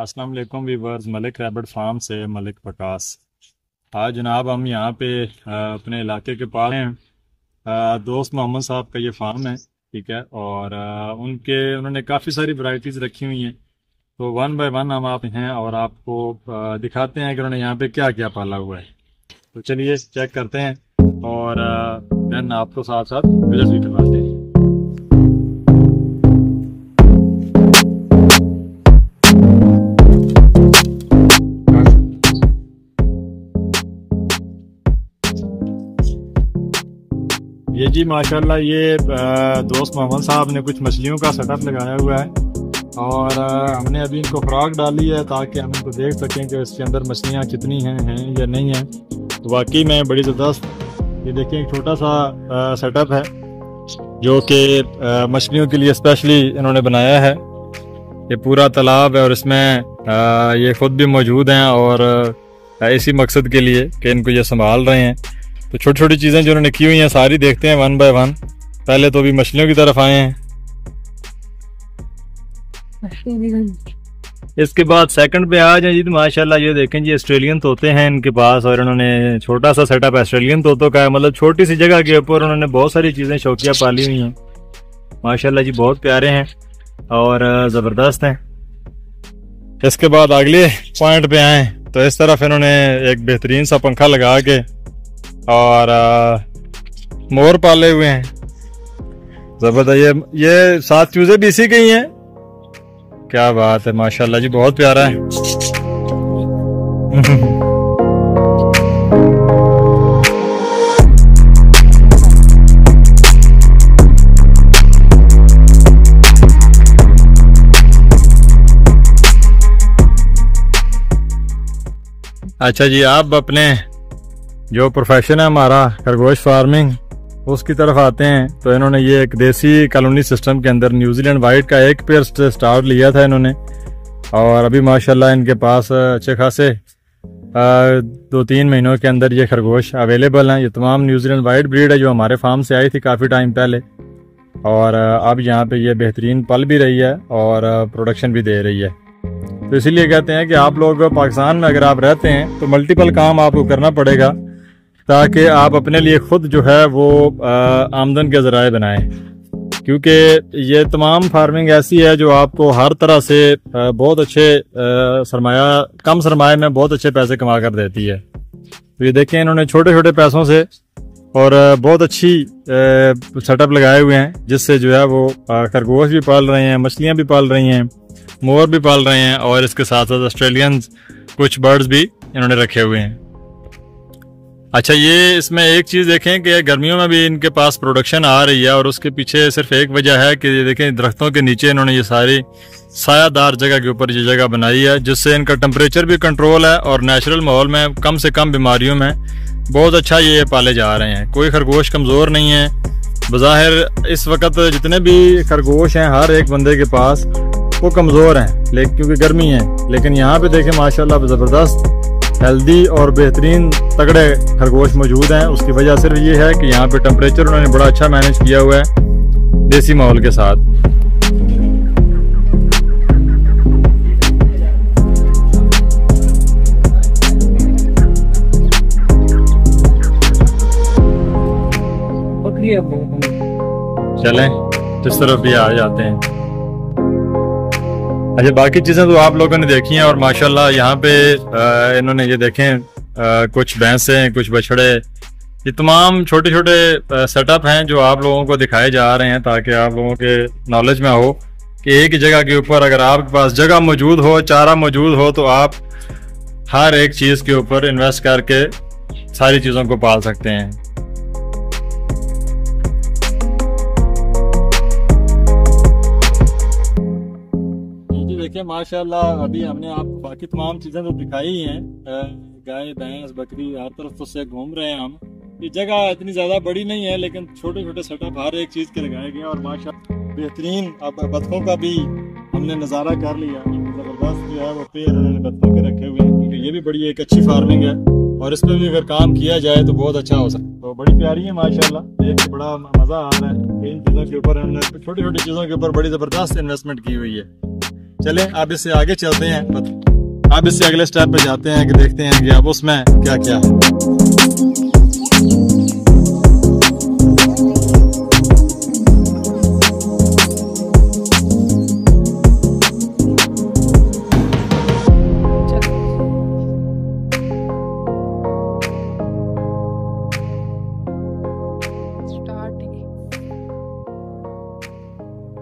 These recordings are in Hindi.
अस्सलाम वालेकुम व्यूअर्स, मलिक रैबिट फार्म से मलिक वकास। हाँ जनाब, हम यहाँ पे अपने इलाके के पास हैं। दोस्त मोहम्मद साहब का ये फार्म है, ठीक है। और उन्होंने काफ़ी सारी वैरायटीज़ रखी हुई हैं, तो वन बाय वन हम आप हैं और आपको दिखाते हैं कि उन्होंने यहाँ पे क्या क्या पाला हुआ है। तो चलिए चेक करते हैं और देन आपको साथ साथ विजिट भी करवाते हैं। ये जी माशाल्लाह, ये दोस्त मोहम्मद साहब ने कुछ मछलियों का सेटअप लगाया हुआ है और हमने अभी इनको फ्राक डाली है ताकि हम इनको देख सकें कि इसके अंदर मछलियां कितनी हैं या नहीं हैं। तो वाकई में बड़ी ज़बरदस्त, ये देखें एक छोटा सा सेटअप है जो कि मछलियों के लिए स्पेशली इन्होंने बनाया है। ये पूरा तालाब है और इसमें ये खुद भी मौजूद हैं और इसी मकसद के लिए कि इनको ये संभाल रहे हैं। तो छोटी छोटी चीज़ें जो उन्होंने की हुई हैं सारी देखते हैं वन बाय वन। पहले तो अभी मछलियों की तरफ आए हैं, इसके बाद सेकंड पे आ जाए जी। तो माशाल्लाह ये देखें जी, ऑस्ट्रेलियन तोते हैं इनके पास और इन्होंने छोटा सा सेटअप ऑस्ट्रेलियन तोतों का है। मतलब छोटी सी जगह के ऊपर उन्होंने बहुत सारी चीज़ें शौकिया पाली हुई हैं। माशाल्लाह जी बहुत प्यारे हैं और ज़बरदस्त हैं। इसके बाद अगले पॉइंट पे आए तो इस तरफ इन्होंने एक बेहतरीन सा पंखा लगा के और मोर पाले हुए हैं। जबरदस्त, ये 7 चूजे भी इसी के ही हैं। क्या बात है, माशाल्लाह जी बहुत प्यारा है। अच्छा जी, आप अपने जो प्रोफेशन है हमारा खरगोश फार्मिंग उसकी तरफ आते हैं। तो इन्होंने ये एक देसी कॉलोनी सिस्टम के अंदर न्यूजीलैंड वाइट का एक पेयर स्टार्ट लिया था इन्होंने और अभी माशाल्लाह इनके पास अच्छे खासे 2-3 महीनों के अंदर ये खरगोश अवेलेबल हैं। ये तमाम न्यूजीलैंड वाइट ब्रीड है जो हमारे फार्म से आई थी काफ़ी टाइम पहले और अब यहाँ पर यह बेहतरीन पल भी रही है और प्रोडक्शन भी दे रही है। तो इसीलिए कहते हैं कि आप लोग पाकिस्तान में अगर आप रहते हैं तो मल्टीपल काम आपको करना पड़ेगा ताकि आप अपने लिए ख़ुद जो है वो आमदन के ज़राए बनाएं, क्योंकि ये तमाम फार्मिंग ऐसी है जो आपको हर तरह से बहुत अच्छे कम सरमाए में बहुत अच्छे पैसे कमा कर देती है। तो ये देखें, इन्होंने छोटे छोटे पैसों से और बहुत अच्छी सेटअप लगाए हुए हैं जिससे जो है वो खरगोश भी पाल रहे हैं, मछलियाँ भी पाल रही हैं, मोर भी पाल रहे हैं और इसके साथ साथ ऑस्ट्रेलियन कुछ बर्ड्स भी इन्होंने रखे हुए हैं। अच्छा, ये इसमें एक चीज़ देखें कि गर्मियों में भी इनके पास प्रोडक्शन आ रही है और उसके पीछे सिर्फ एक वजह है कि ये देखें दरख्तों के नीचे इन्होंने ये सारी सायादार जगह के ऊपर ये जगह बनाई है जिससे इनका टेम्परेचर भी कंट्रोल है और नेचुरल माहौल में कम से कम बीमारियों में बहुत अच्छा ये पाले जा रहे हैं। कोई खरगोश कमज़ोर नहीं है। बज़ाहिर इस वक्त जितने भी खरगोश हैं हर एक बंदे के पास वो कमज़ोर हैं लेकिन क्योंकि गर्मी है, लेकिन यहाँ पर देखें माशाल्लाह ज़बरदस्त हेल्दी और बेहतरीन तगड़े खरगोश मौजूद हैं। उसकी वजह सिर्फ ये है कि यहाँ पे टेम्परेचर उन्होंने बड़ा अच्छा मैनेज किया हुआ है देसी माहौल के साथ। चलें इस तरफ भी आ जाते हैं। अच्छा, बाकी चीज़ें तो आप लोगों ने देखी हैं और माशाल्लाह यहाँ पे इन्होंने ये देखें कुछ भैंसें, कुछ बछड़े, ये तमाम छोटे छोटे सेटअप हैं जो आप लोगों को दिखाए जा रहे हैं ताकि आप लोगों के नॉलेज में हो कि एक ही जगह के ऊपर अगर आपके पास जगह मौजूद हो, चारा मौजूद हो, तो आप हर एक चीज़ के ऊपर इन्वेस्ट करके सारी चीज़ों को पाल सकते हैं। देखिए माशाल्लाह, अभी हमने आपको बाकी तमाम चीज़ें तो दिखाई हैं, गाय, भैंस, बकरी हर तरफ तो से घूम रहे हैं हम। ये जगह इतनी ज़्यादा बड़ी नहीं है लेकिन छोटे छोटे सेटअप हर एक चीज़ के लगाए गए और माशाल्लाह बेहतरीन। अब बतखों का भी हमने नज़ारा कर लिया, ज़बरदस्त जो है वो पेड़ उन्होंने बतखों के रखे हुए हैं क्योंकि ये भी बड़ी एक अच्छी फार्मिंग है और इस पर भी अगर काम किया जाए तो बहुत अच्छा हो सकता है। तो बड़ी प्यारी है माशाल्लाह, देख के बड़ा मज़ा आ रहा है। इन चीज़ों के ऊपर, छोटी छोटी चीज़ों के ऊपर बड़ी ज़बरदस्त इन्वेस्टमेंट की हुई है। चलें अब इससे आगे चलते हैं, अब इससे अगले स्टेप पे जाते हैं कि देखते हैं कि अब उसमें क्या क्या है।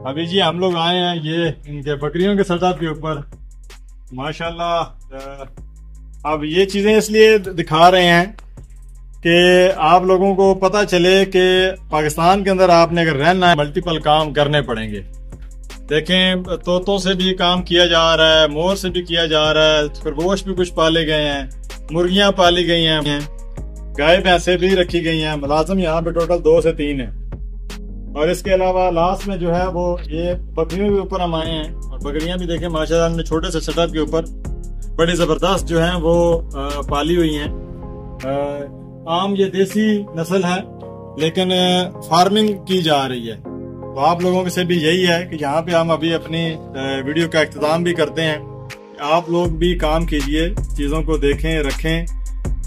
अभी जी हम लोग आए हैं ये इनके बकरियों के सेटअप के ऊपर, माशाल्लाह। अब ये चीज़ें इसलिए दिखा रहे हैं कि आप लोगों को पता चले कि पाकिस्तान के अंदर आपने अगर रहना है मल्टीपल काम करने पड़ेंगे। देखें तोतों से भी काम किया जा रहा है, मोर से भी किया जा रहा है, खरगोश भी कुछ पाले गए हैं, मुर्गियाँ पाली गई हैं, गाय भैंसे भी रखी गई हैं। मुलाजम यहाँ पे टोटल 2 से 3 हैं। और इसके अलावा लास्ट में जो है वो ये बकरियों के ऊपर हम आए हैं और बकरियां भी देखें माशाल्लाह हमने छोटे से सेटअप के ऊपर बड़ी ज़बरदस्त जो हैं वो पाली हुई हैं। आम ये देसी नस्ल है लेकिन फार्मिंग की जा रही है। तो आप लोगों के से भी यही है कि यहाँ पे हम अभी अपनी वीडियो का इख्तिताम भी करते हैं। आप लोग भी काम कीजिए, चीज़ों को देखें, रखें,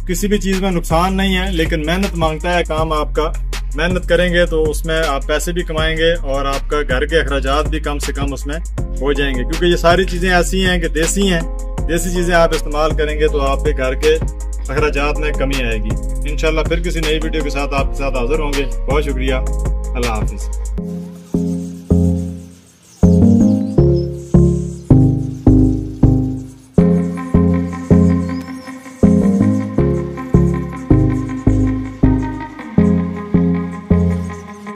किसी भी चीज़ में नुकसान नहीं है, लेकिन मेहनत मांगता है काम। आपका मेहनत करेंगे तो उसमें आप पैसे भी कमाएंगे और आपका घर के अखराजात भी कम से कम उसमें हो जाएंगे, क्योंकि ये सारी चीज़ें ऐसी हैं कि देसी हैं। देसी चीज़ें आप इस्तेमाल करेंगे तो आपके घर के अखराजात में कमी आएगी। इंशाल्लाह फिर किसी नई वीडियो के साथ आपके साथ हाजिर होंगे। बहुत शुक्रिया, अल्लाह हाफिज़।